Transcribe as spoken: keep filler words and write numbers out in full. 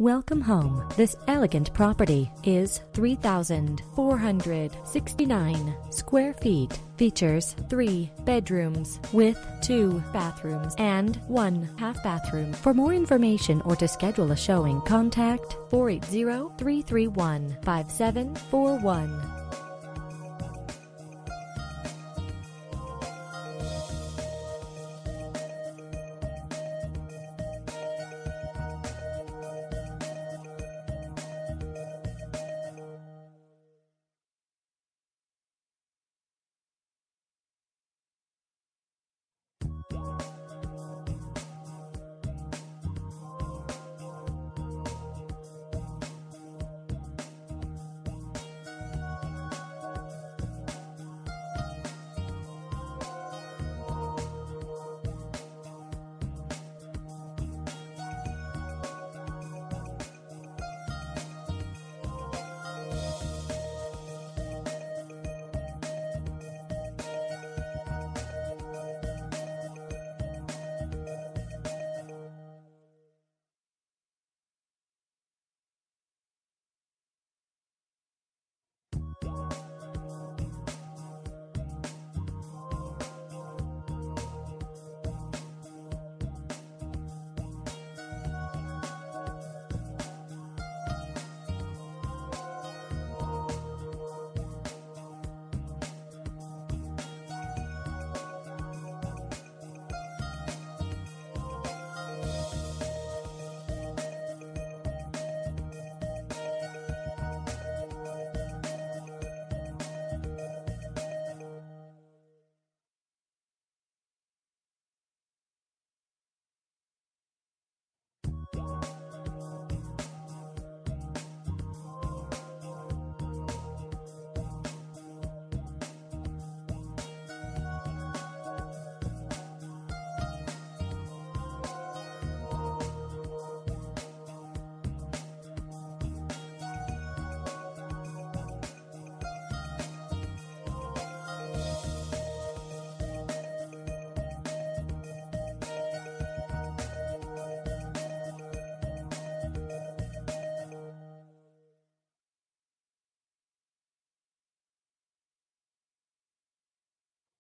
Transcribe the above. Welcome home. This elegant property is three thousand four hundred sixty-nine square feet. Features three bedrooms with two bathrooms and one half bathroom. For more information or to schedule a showing, contact four eight zero, three three one, five seven four one.